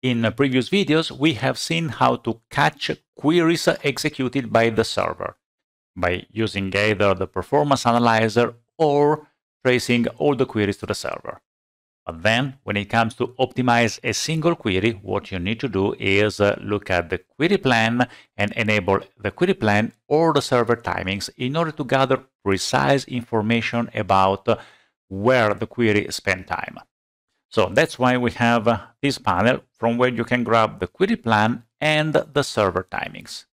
In previous videos, we have seen how to catch queries executed by the server by using either the Performance Analyzer or tracing all the queries to the server. But then, when it comes to optimize a single query, what you need to do is look at the query plan and enable the query plan or the server timings in order to gather precise information about where the query spent time. So that's why we have this panel from where you can grab the query plan and the server timings.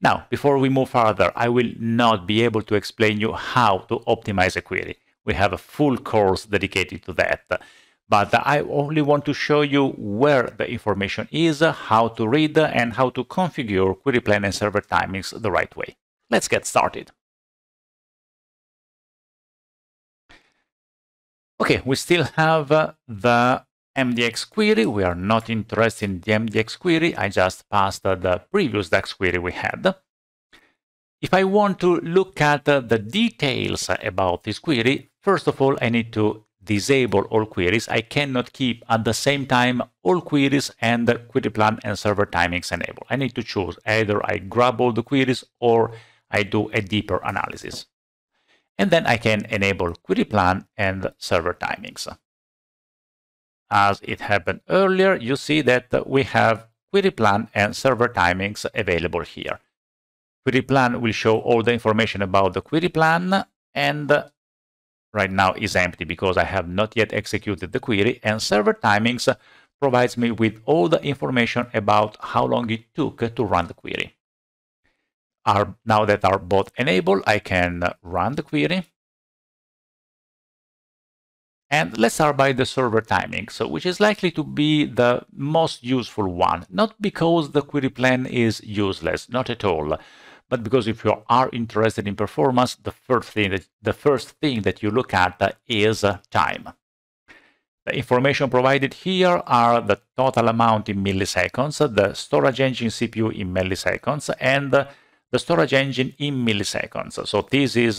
Now, before we move further, I will not be able to explain you how to optimize a query. We have a full course dedicated to that. But I only want to show you where the information is, how to read, and how to configure query plan and server timings the right way. Let's get started. Okay, we still have the MDX query. We are not interested in the MDX query. I just passed the previous DAX query we had. If I want to look at the details about this query, first of all, I need to disable all queries. I cannot keep at the same time all queries and the query plan and server timings enabled. I need to choose either I grab all the queries or I do a deeper analysis. And then I can enable query plan and server timings. As it happened earlier, you see that we have query plan and server timings available here. Query plan will show all the information about the query plan, and right now is empty because I have not yet executed the query, and server timings provides me with all the information about how long it took to run the query. Now that are both enabled, I can run the query. And let's start by the server timing, which is likely to be the most useful one, not because the query plan is useless, not at all, but because if you are interested in performance, the first thing that you look at is time. The information provided here are the total amount in milliseconds, the storage engine CPU in milliseconds, and the storage engine in milliseconds. So this is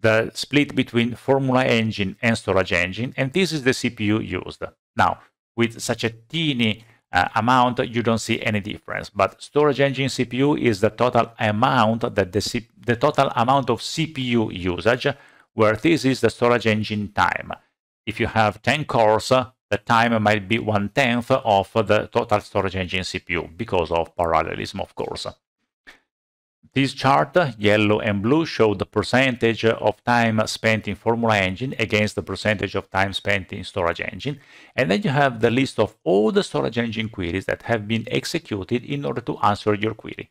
the split between Formula Engine and Storage Engine, and this is the CPU used. Now, with such a teeny amount, you don't see any difference, but Storage Engine CPU is the total amount that the total amount of CPU usage, where this is the Storage Engine time. If you have 10 cores, the time might be 1/10 of the total Storage Engine CPU because of parallelism, of course. This chart, yellow and blue, show the percentage of time spent in Formula Engine against the percentage of time spent in Storage Engine. And then you have the list of all the Storage Engine queries that have been executed in order to answer your query.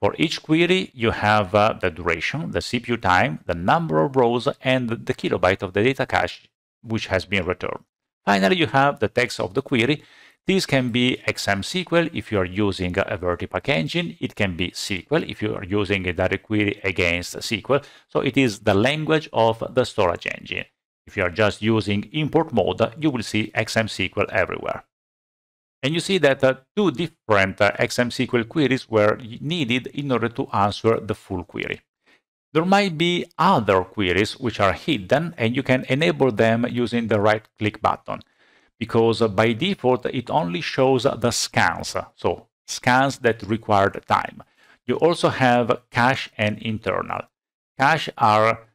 For each query, you have the duration, the CPU time, the number of rows, and the kilobyte of the data cache, which has been returned. Finally, you have the text of the query. This can be XMSQL if you are using a VertiPaq engine. It can be SQL if you are using a direct query against SQL. So it is the language of the storage engine. If you are just using import mode, you will see XMSQL everywhere. And you see that two different XMSQL queries were needed in order to answer the full query. There might be other queries which are hidden, and you can enable them using the right-click button, because by default, it only shows the scans, so scans that required time. You also have cache and internal. Cache are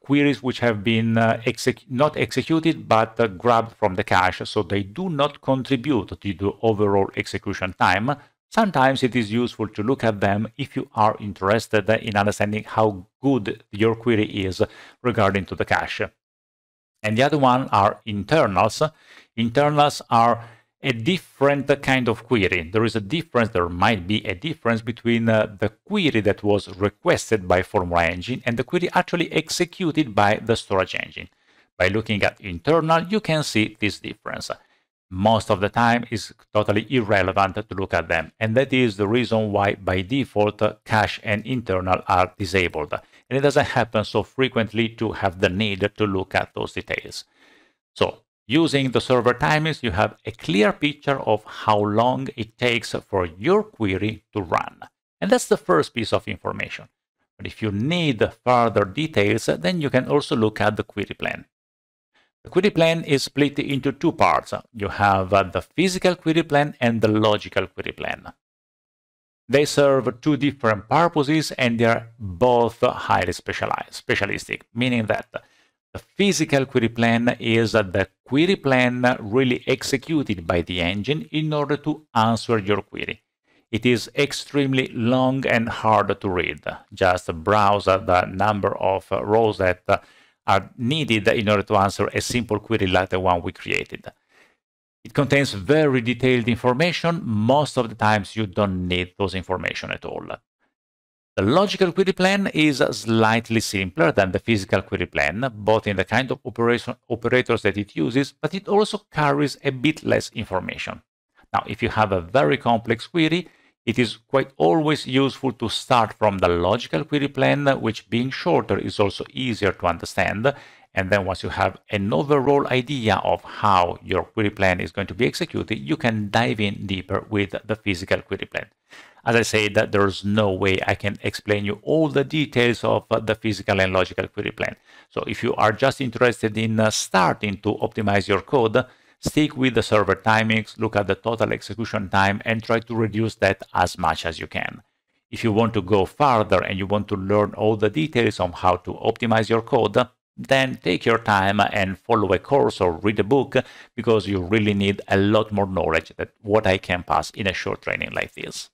queries which have been not executed, but grabbed from the cache, so they do not contribute to the overall execution time. Sometimes it is useful to look at them if you are interested in understanding how good your query is regarding to the cache. And the other one are internals. Internals are a different kind of query. There is a difference, there might be a difference between the query that was requested by Formula Engine and the query actually executed by the Storage Engine. By looking at internal, you can see this difference. Most of the time, it's totally irrelevant to look at them. And that is the reason why, by default, cache and internal are disabled. And it doesn't happen so frequently to have the need to look at those details. So, using the server timings, you have a clear picture of how long it takes for your query to run. And that's the first piece of information. But if you need further details, then you can also look at the query plan. The query plan is split into two parts. You have the physical query plan and the logical query plan. They serve two different purposes and they are both highly specialistic, meaning that the physical query plan is the query plan really executed by the engine in order to answer your query. It is extremely long and hard to read. Just browse the number of rows that are needed in order to answer a simple query like the one we created. It contains very detailed information. Most of the times you don't need those information at all. The logical query plan is slightly simpler than the physical query plan, both in the kind of operators that it uses, but it also carries a bit less information. Now, if you have a very complex query, it is quite always useful to start from the logical query plan, which being shorter is also easier to understand. And then once you have an overall idea of how your query plan is going to be executed, you can dive in deeper with the physical query plan. As I said, there's no way I can explain you all the details of the physical and logical query plan. So if you are just interested in starting to optimize your code, stick with the server timings, look at the total execution time, and try to reduce that as much as you can. If you want to go farther and you want to learn all the details on how to optimize your code, then take your time and follow a course or read a book, because you really need a lot more knowledge than what I can pass in a short training like this.